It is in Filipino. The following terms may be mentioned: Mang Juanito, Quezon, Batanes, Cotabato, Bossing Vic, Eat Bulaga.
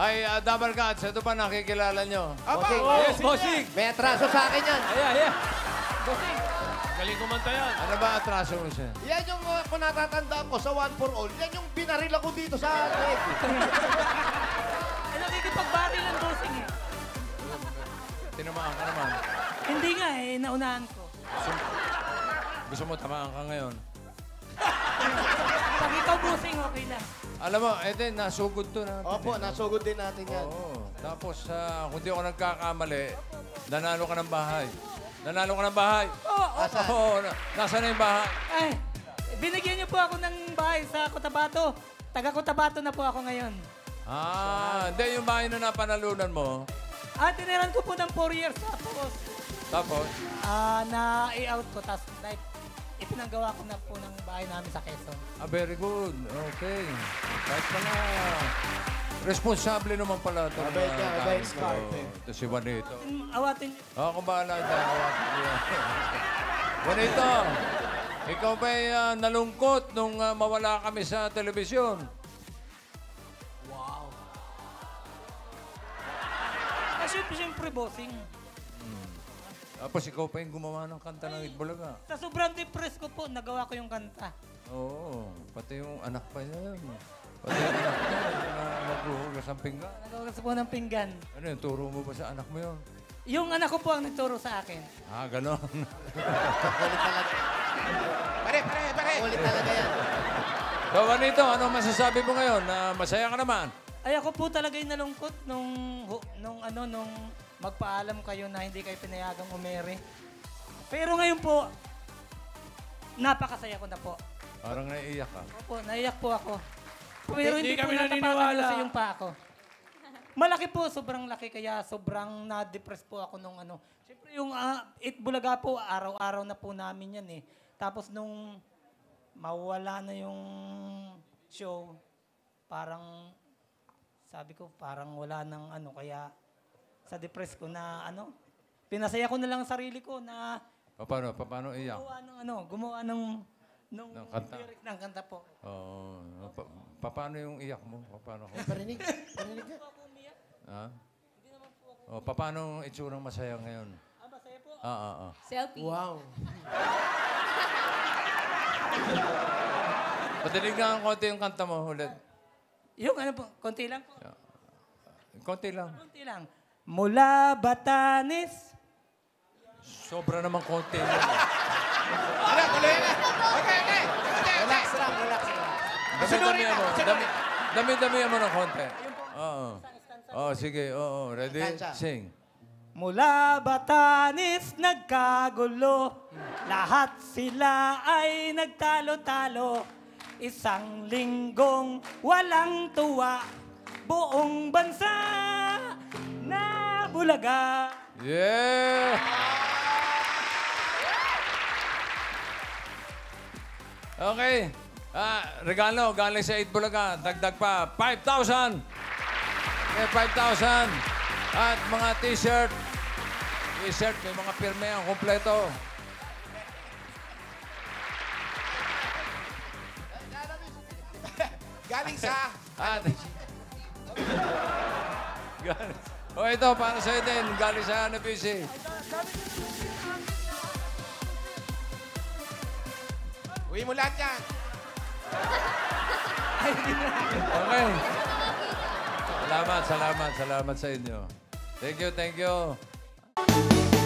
Ay, Dabar Cats, ito pa nakikilala nyo. Bosing. Oh, yes, Bosing. May atraso sa akin yan. Ayan. Bosing. Galing kumanta yan. Ano ba atraso mo siya? Yan yung kung natatandaan ko sa One for All, yan yung binaril ako dito sa atin. Ano nakikipagbaril ang Bosing eh? Tinamaan ka naman. Hindi nga eh, naunahan ko. Gusto mo tamaan ka ngayon? Pag ikaw Bosing, okay na. Alam mo, eto, nasugod to natin. Opo, nasugod din natin yan. Oo. Tapos, kung di ako nagkakamali, nanalo ka ng bahay. Nanalo ka ng bahay? Oo. Oo, nasaan na yung bahay? Ay, binigyan niyo po ako ng bahay sa Cotabato. Taga Cotabato na po ako ngayon. Ah, hindi yung bahay na napanalunan mo. Ah, tiniran ko po ng 4 years. Tapos? Tapos? Ah, na-i-out ko. Tapos, like, ipinagawa ko na po ng bahay namin sa Quezon. Ah, very good. Okay. Kahit pala, responsable naman pala ito. Abay ka, abay scarf eh. Ito si Juanito. Awatin niyo. Oo, kung bahala ito. Awatin niyo. Juanito, ikaw ba'y nalungkot nung mawala kami sa telebisyon? Wow. Kasi siyempre, Bossing. Tapos ikaw pa yung gumawa ng kanta ng Eat Bulaga. Sa sobrang depressed ko po, nagawa ko yung kanta. Oo. Pati yung anak pa yan. Pati yung anak pa yan na naghuhugas ng pinggan. Naghuhugas po ng pinggan. Ano yung turo mo ba sa anak mo yun? Yung anak ko po ang nagturo sa akin. Ah, ganon. Ulit talaga. Pare. Ulit talaga yan. So, Juanito, anong masasabi mo ngayon? Masaya ka naman? Ay, ako po talaga yung nalungkot nung magpaalam kayo na hindi kayo pinayagang umere. Pero ngayon po, napakasaya ko na po. Parang naiiyak ka. Opo, naiiyak po ako. Pero hindi po natapakan sa yung pa ako. Malaki po, sobrang laki. Kaya sobrang na-depress po ako nung ano. Siyempre yung Eat Bulaga po, araw-araw na po namin yan eh. Tapos nung mawala na yung show, parang sabi ko, parang wala nang ano, kaya sa depress ko na ano, pinasaya ko na lang sarili ko na paano iyak? Gumawa ng lyric ng kanta po. Oo. Paano yung iyak mo? Paano ko? Parinig ka? Ha? Hindi naman po ako. Oh, paano yung itsurang masaya ngayon? Ah, masaya po? Oo. Selfie. Wow. Padinig na ang konti yung kanta mo ulit. Yung ano po, konti lang po. Konti lang. Mula Batanes. Sobra namang konti. Anak, tuloy na. Okay. Relax lang. Dami-damihan mo ng konti. Oo, sige. Oo, ready? Sing. Mula Batanes, nagkagulo. Lahat sila ay nagtalo-talo. Isang linggong walang tuwa. Buong bansa na Bulaga. Yeah! Okay. Regalo galing sa Eat Bulaga. Dagdag pa. 5,000! Okay, 5,000. At mga t-shirt. T-shirt, may mga pirme ang kompleto. Galing sa... At... Galing... O ito, para sa'yo din. Galing sa Hanapisi. Uwi mo lahat yan. Okay. Salamat sa inyo. Thank you.